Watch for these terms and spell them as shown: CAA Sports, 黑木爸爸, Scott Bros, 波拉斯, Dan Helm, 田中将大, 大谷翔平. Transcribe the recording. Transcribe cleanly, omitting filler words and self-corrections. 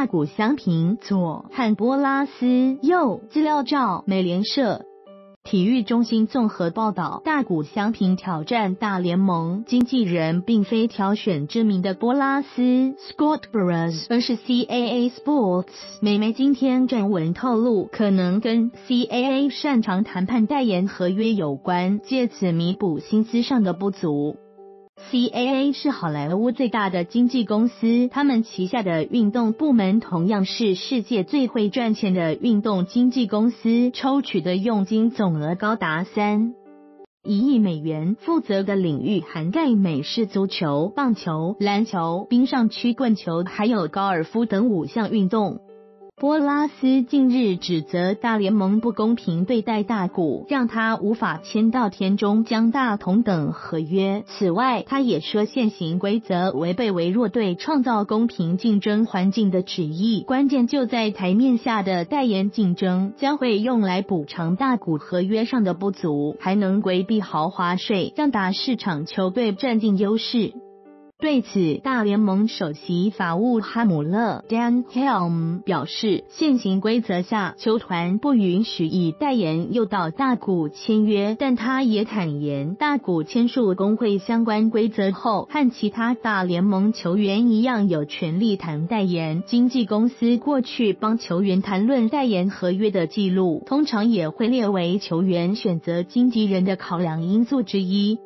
大谷翔平左，汉波拉斯右。资料照：美联社体育中心综合报道，大谷翔平挑战大联盟经纪人，并非挑选知名的波拉斯 Scott Bros， 而是 CAA Sports 美媒今天撰文透露，可能跟 CAA 擅长谈判代言合约有关，借此弥补薪资上的不足。CAA 是好莱坞最大的经纪公司，他们旗下的运动部门同样是世界最会赚钱的运动经纪公司，抽取的佣金总额高达3亿美元，负责的领域涵盖美式足球、棒球、篮球、冰上曲棍球还有高尔夫等5项运动。波拉斯近日指责大联盟不公平对待大谷，让他无法签到田中将大同等合约。此外，他也说现行规则违背微弱对创造公平竞争环境的旨意，关键就在台面下的代言竞争将会用来补偿大谷合约上的不足，还能规避豪华税，让大市场球队占尽优势。对此，大联盟首席法务哈姆勒 Dan Helm 表示，现行规则下，球团不允许以代言诱导大谷签约，但他也坦言，大谷签署工会相关规则后，和其他大联盟球员一样有权利谈代言。经纪公司过去帮球员谈论代言合约的记录，通常也会列为球员选择经纪人的考量因素之一。